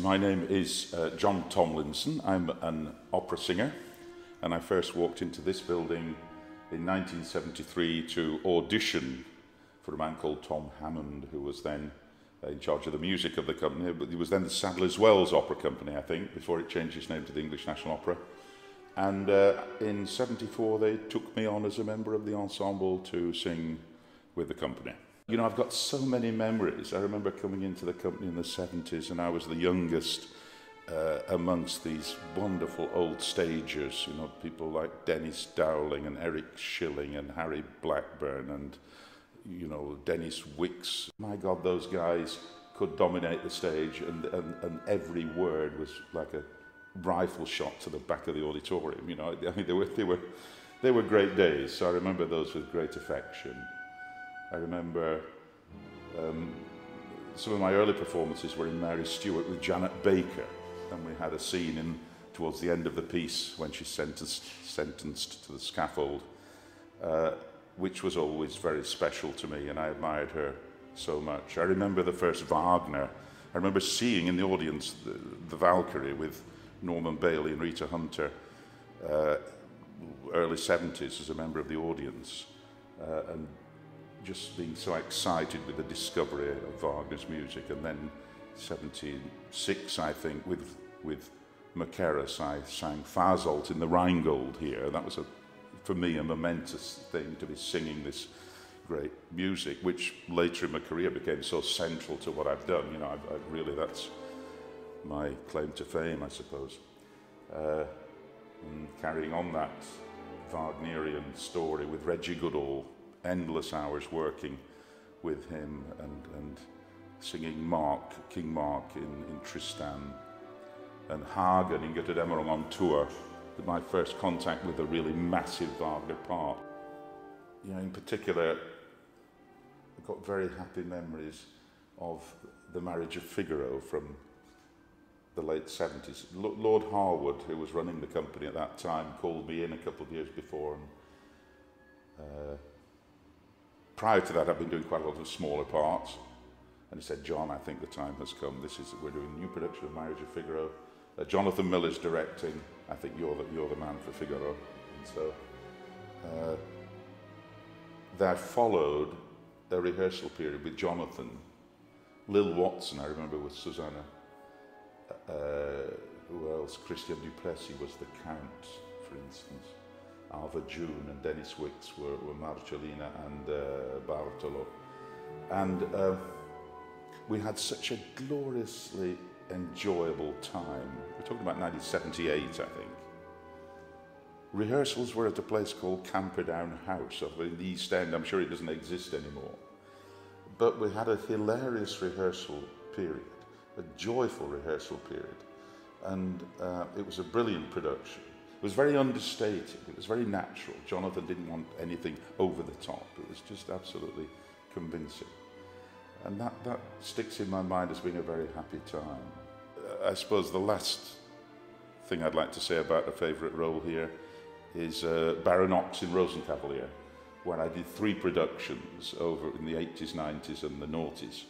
My name is John Tomlinson. I'm an opera singer, and I first walked into this building in 1973 to audition for a man called Tom Hammond, who was then in charge of the music of the company, but it was then the Sadler's Wells Opera Company, I think, before it changed its name to the English National Opera. And in 74 they took me on as a member of the ensemble to sing with the company. You know, I've got so many memories. I remember coming into the company in the 70s, and I was the youngest amongst these wonderful old stagers, you know, people like Dennis Dowling and Eric Schilling and Harry Blackburn and, you know, Dennis Wicks. My God, those guys could dominate the stage, and every word was like a rifle shot to the back of the auditorium. You know, I mean, they were great days. So I remember those with great affection. I remember some of my early performances were in Mary Stuart with Janet Baker, and we had a scene in towards the end of the piece when she's sentenced to the scaffold, which was always very special to me, and I admired her so much. I remember the first Wagner. I remember seeing in the audience the Valkyrie with Norman Bailey and Rita Hunter, early 70s, as a member of the audience, and just being so excited with the discovery of Wagner's music. And then 76, I think, with Mackerras, I sang Fasolt in the Rheingold here. That was, for me, a momentous thing, to be singing this great music, which later in my career became so central to what I've done. You know, I've really, that's my claim to fame, I suppose. And carrying on that Wagnerian story with Reggie Goodall, endless hours working with him and singing King Mark in Tristan, and Hagen in Götterdämmerung on tour. My first contact with a really massive Wagner part. You know, in particular, I've got very happy memories of the Marriage of Figaro from the late 70s. Lord Harwood, who was running the company at that time, called me in a couple of years before. And, prior to that, I've been doing quite a lot of smaller parts. And he said, "John, I think the time has come. We're doing a new production of Marriage of Figaro. Jonathan Miller's directing. I think you're the man for Figaro." And so that followed a rehearsal period with Jonathan. Lil Watson, I remember, with Susanna. Who else? Christian Du Plessis was the Count, for instance. Arva June and Dennis Wicks were Marcellina and Bartolo. And we had such a gloriously enjoyable time. We're talking about 1978, I think. Rehearsals were at a place called Camperdown House over in the East End. I'm sure it doesn't exist anymore. But we had a hilarious rehearsal period, a joyful rehearsal period. And it was a brilliant production. It was very understated. It was very natural. Jonathan didn't want anything over the top. It was just absolutely convincing. And that sticks in my mind as being a very happy time. I suppose the last thing I'd like to say about a favourite role here is Baron Ox in Rosenkavalier, where I did three productions over in the 80s, 90s and the noughties.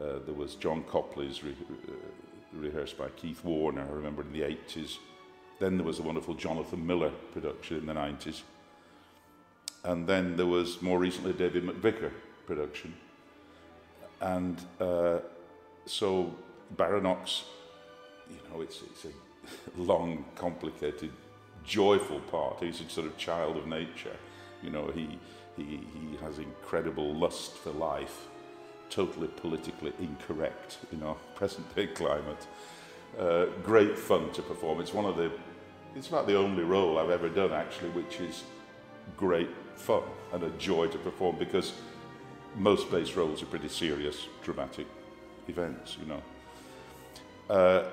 There was John Copley's rehearsed by Keith Warner, I remember, in the 80s. Then there was the wonderful Jonathan Miller production in the 90s. And then there was, more recently, David McVicar production. And so Baron Ox, you know, it's a long, complicated, joyful part. He's a sort of child of nature. You know, he has incredible lust for life, totally politically incorrect in our present-day climate. Great fun to perform. It's about the only role I've ever done, actually, which is great fun and a joy to perform, because most bass roles are pretty serious, dramatic events, you know.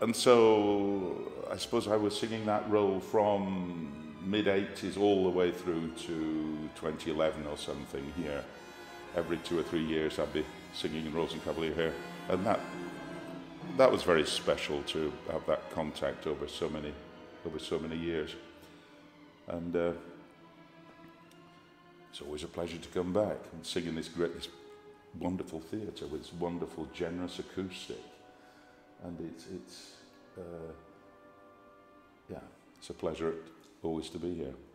And so I suppose I was singing that role from mid-80s all the way through to 2011 or something here. Every 2 or 3 years I'd be singing in Rosenkavalier here. And that was very special, to have that contact over so many years. And it's always a pleasure to come back and sing in this wonderful theatre with its wonderful, generous acoustic. and it's yeah, it's a pleasure always to be here.